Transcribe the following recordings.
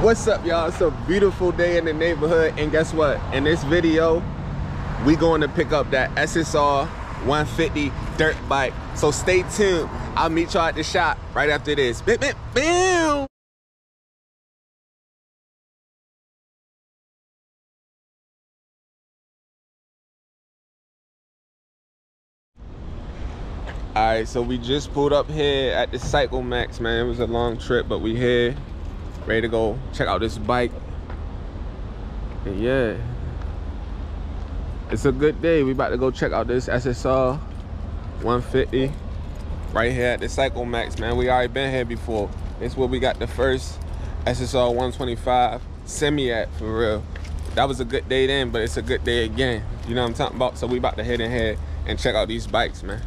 What's up, y'all? It's a beautiful day in the neighborhood, and guess what? In this video, we going to pick up that SSR 150 dirt bike. So stay tuned. I'll meet y'all at the shop right after this. Bam, bam, bam. All right, so we just pulled up here at the Cycle Max, man. It was a long trip, but we here. Ready to go check out this bike. And yeah, it's a good day. We about to go check out this SSR 150 right here at the Cycle Max, man. We already been here before. It's where we got the first SSR 125 semi at, for real. That was a good day then, but it's a good day again. You know what I'm talking about? So we about to head in here and check out these bikes, man.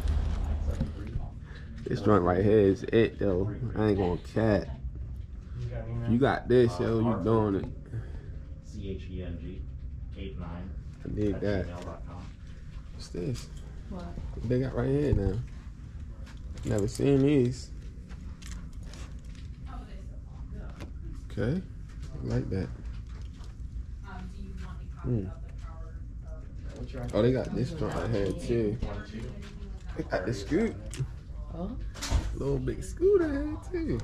This joint right here is it, though. I ain't gonna cap. You got this, yo. You doing it. CHENG 89. I need that. What's this? What? What they got right here now? Never seen these. Okay. I like that. Oh, they got this joint right here too. They got the scoot. Little big scooter here too.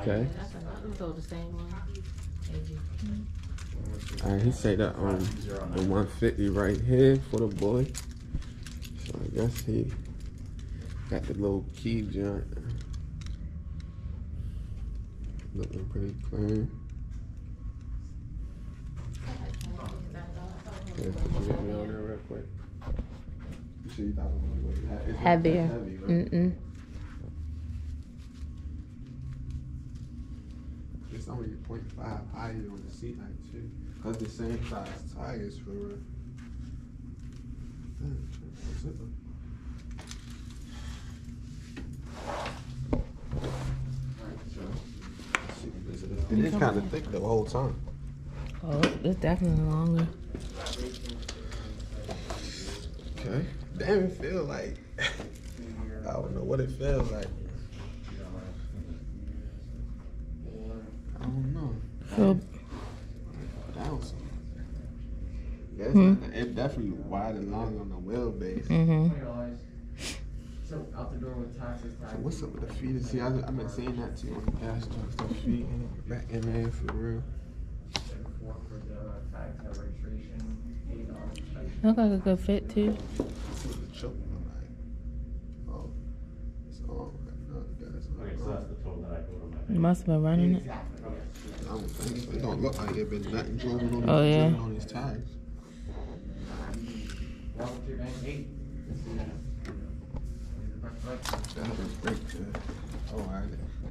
Okay. That's another one, the same one. All right, he said that on the 150 right here for the boy. So I guess he got the little key joint. Looking pretty clean. Heavier. Mm-mm. It's only 0.5 higher on the seat height too. That's the same size tires for real. It is kind of thick the whole time. Oh, it's definitely longer. Okay. Damn, it feel like I don't know what it feels like. So, it's definitely wide and long on the wheelbase. So out the door with taxes. So what's up with the feet? See, I've been saying that to you on the past trucks, the feet back in there for real. Look like a good fit too. You must have been running it. It don't look like it, but nothing driven on, oh, yeah, on his tires.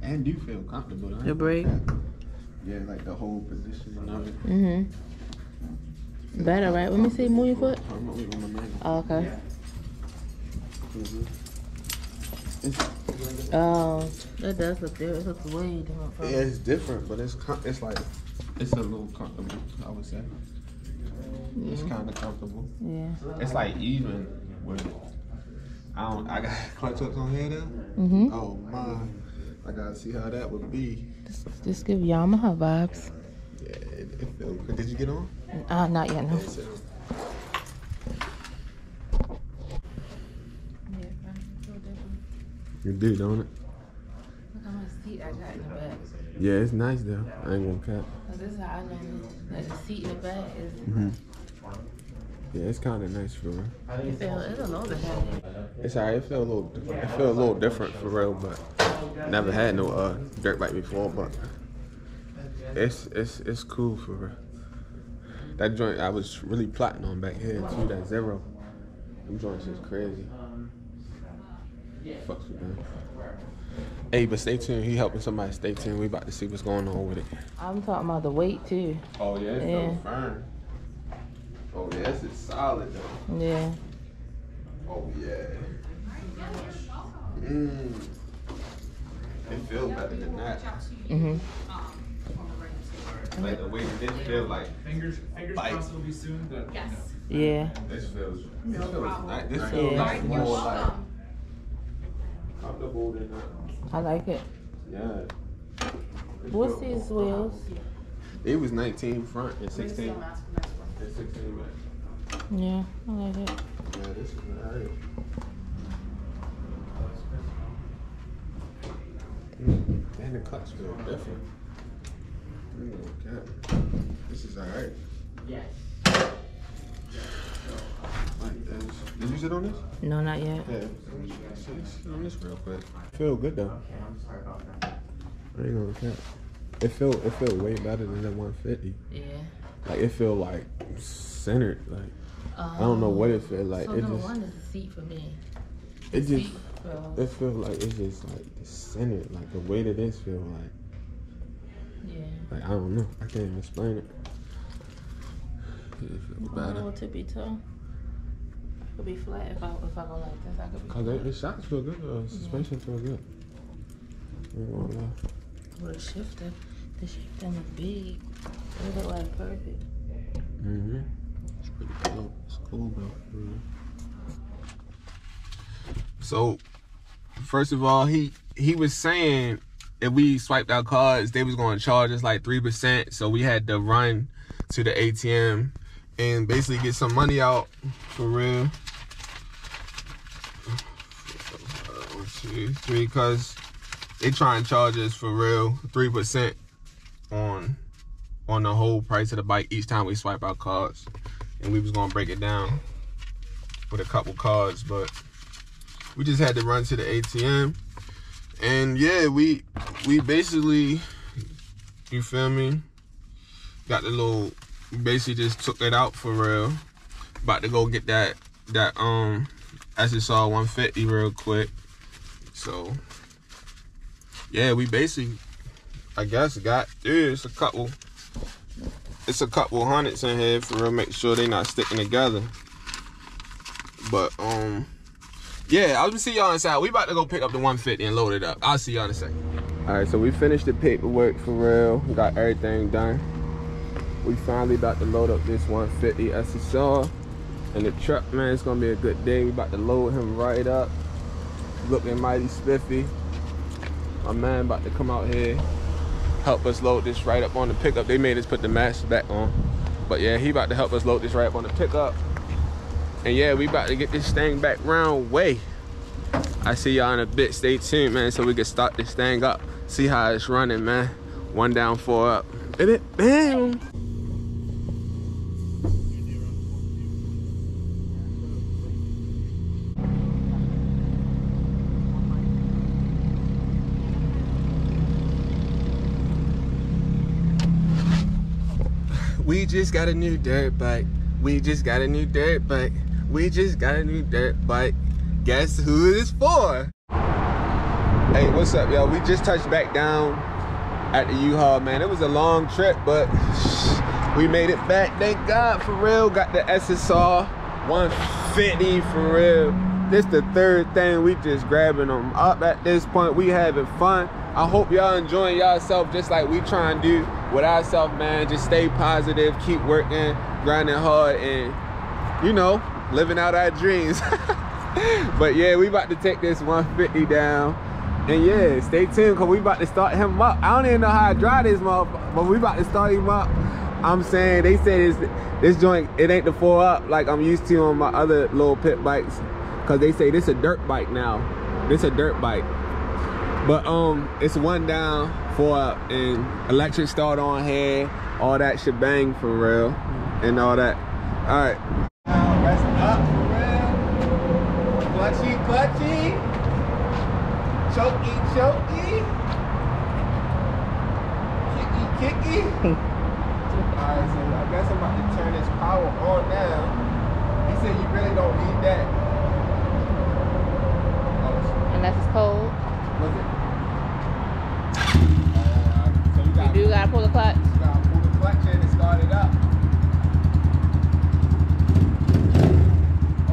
And you feel comfortable, don't you? The brake? Yeah, like the whole position and everything. Mm-hmm. Better, right? Let me see. Move your foot. Oh, okay. Oh, that does look different. It looks way different. Yeah, it's different, but it's like, it's a little comfortable, I would say. Yeah. It's kind of comfortable. Yeah. It's like even with, I got clutch ups on here now. Mm-hmm. Oh my, I gotta see how that would be. Just give Yamaha vibes. Yeah, it feels good. Did you get on? Not yet, no. You do, don't it? Look how much seat I got in the back. Yeah, it's nice though. I ain't gonna cap. This is how I know that the seat in the back is. Mm-hmm. Yeah, it's kind of nice for real. It's a little different. It's alright. It feel a little different. It feel a little different for real, but never had no dirt bike before. But it's cool for real. That joint I was really plotting on back here too. That zero. Them joints is crazy. Fucks with them. Hey, but stay tuned. He helping somebody. Stay tuned. We about to see what's going on with it. I'm talking about the weight too. Oh yeah, it's so firm. Oh yeah, it's solid though. Yeah. Oh yeah. Mmm. It feels better than that. Mhm. Like the weight didn't feel like fingers crossed it'll be soon. But, yes. You know. Yeah. This feels nice. This feels like more like. I like it. Yeah. What's these wheels? It was 19 front and 16. And 16 back. Yeah, I like it. Yeah, this is nice. And the cuts feel different. Okay. This is alright. Yes. Like this. Did you sit on this? No, not yet. Yeah. Sit on this real quick. Feel good though. Okay, I'm sorry about that. I ain't gonna count. It feel way better than that 150. Yeah. Like it feel like centered. Like I don't know what it feel like. So it number just, one is the seat for me. The it just feels, it feel like it's just like centered. Like the way that this feel like. Yeah. Like I don't know. I can't even explain it. It feels better. I don't know what to be tall. It could be flat if I go like this. I could be. Cause the shocks feel good. The suspension feel good. With a shifter, the shifter was big. It looked like perfect. Mm-hmm. It's pretty cool. It's cool though. Mm-hmm. So, first of all, he was saying if we swiped our cards, they was going to charge us like 3%. So we had to run to the ATM and basically get some money out for real. 1, 2, 3, cause they try and charge us for real 3% on the whole price of the bike each time we swipe our cards, and we was gonna break it down with a couple cards, but we just had to run to the ATM, and yeah, we basically, you feel me, got the little, basically just took it out for real. About to go get that SSR 150 real quick, so. Yeah, we basically, I guess, got, yeah, it's a couple hundreds in here for real, make sure they not sticking together. But, yeah, I'll just see y'all inside. We about to go pick up the 150 and load it up. I'll see y'all in a second. All right, so we finished the paperwork for real. We got everything done. We finally about to load up this 150 SSR. And the truck, man, it's gonna be a good day. We about to load him right up. Looking mighty spiffy. My man about to come out here, help us load this right up on the pickup. They made us put the mask back on. But yeah, he about to help us load this right up on the pickup. And yeah, we about to get this thing back round way. I see y'all in a bit. Stay tuned, man, so we can start this thing up. See how it's running, man. 1 down, 4 up. Hit it, bam. We just got a new dirt bike. We just got a new dirt bike. We just got a new dirt bike. Guess who it is for? Hey, what's up, y'all? We just touched back down at the U-Haul, man. It was a long trip, but we made it back. Thank God, for real. Got the SSR 150, for real. This the third thing. We just grabbing them up at this point. We having fun. I hope y'all enjoying yourself just like we trying to do with ourselves, man. Just stay positive, keep working, grinding hard, and, you know, living out our dreams. But yeah, we about to take this 150 down. And yeah, stay tuned, because we about to start him up. I don't even know how I drive this motherfucker, but we about to start him up. I'm saying, they said this joint, it ain't the 4-up like I'm used to on my other little pit bikes. Because they say this a dirt bike now. This a dirt bike. But it's 1 down, 4 up, and electric start on here, all that shebang for real, and all that. All right. Now rest up for real. Clutchy, clutchy. Choky, choky. Kicky, kicky. All right, so I guess I'm about to turn this power on down. He said you really don't need that. Unless it's cold. Was it? So you gotta pull the clutch. You gotta pull the clutch in and start it up.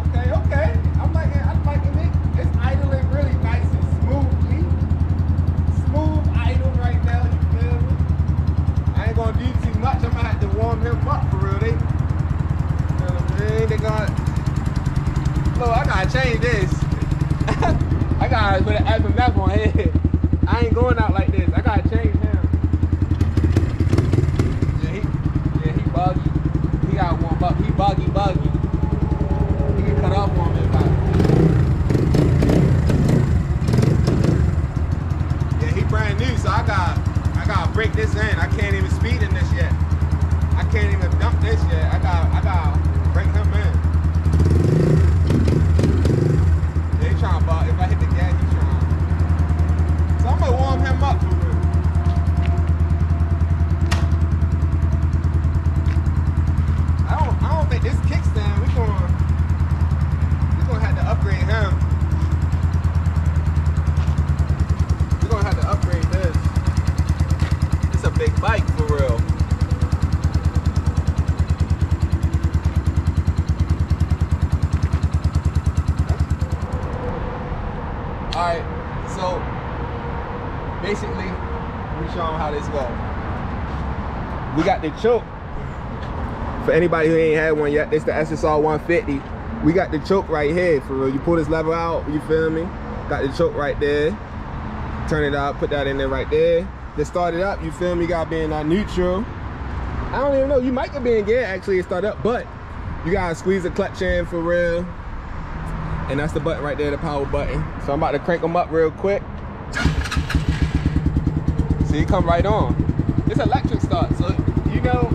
Okay, okay. I'm liking it. It's idling really nice and smoothly. Smooth idle right now, you feel me? I ain't gonna do too much. I'm gonna have to warm him up for real. Look, I gotta change this. I gotta put an FMF on here. I ain't going out like this. I gotta change him. out. He buggy. He can cut off on me if I. Yeah, he brand new, so I gotta break this in. I can't even speed in this yet. I can't even dump this yet. I gotta break him in. Yeah, he trying to bug. If I hit the gas, he trying. So I'm gonna warm him up. This kickstand, we're gonna have to upgrade him. We're gonna have to upgrade this. It's a big bike for real. Alright, so basically we show them how this goes. We got the choke. For anybody who ain't had one yet, this the SSR 150. We got the choke right here, for real. You pull this lever out, you feel me? Got the choke right there. Turn it out, put that in there right there. Then start it up, you feel me? Gotta be in neutral. I don't even know, you might be in gear actually to start up, but you gotta squeeze the clutch in for real. And that's the button right there, the power button. So I'm about to crank them up real quick. See, it come right on. It's electric start, so you know,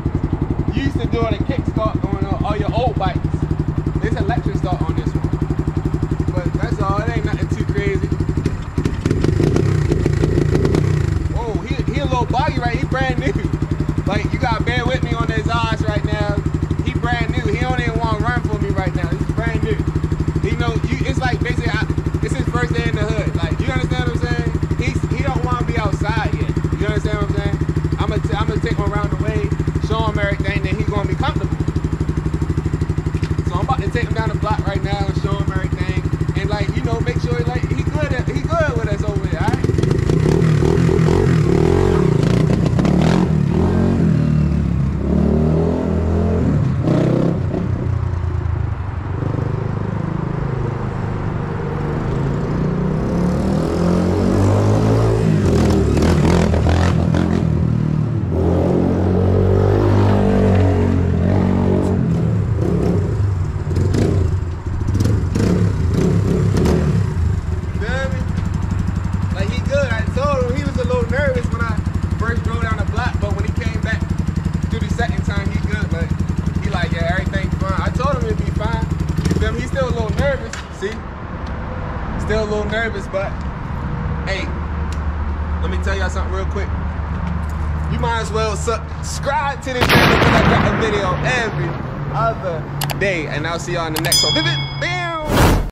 you used to do it a kick start going on all your old bikes. There's electric start on this one. But that's all, it ain't nothing too crazy. Whoa, he a little body right, he brand new. Like, you gotta bear with me on his eyes right now. He brand new, he don't even wanna run for me right now. He's brand new. He know, it's like basically, it's his first day in the hood. Like, you understand what I'm saying? He don't wanna be outside yet. You understand what I'm saying? I'm gonna take him around the way, show him everything, then he's gonna be comfortable. So I'm about to take him down the block right now and show him everything, and like, you know, make sure like he good with us over there, all right? But hey, let me tell y'all something real quick. You might as well subscribe to this channel because I got a video every other day, and I'll see y'all in the next one.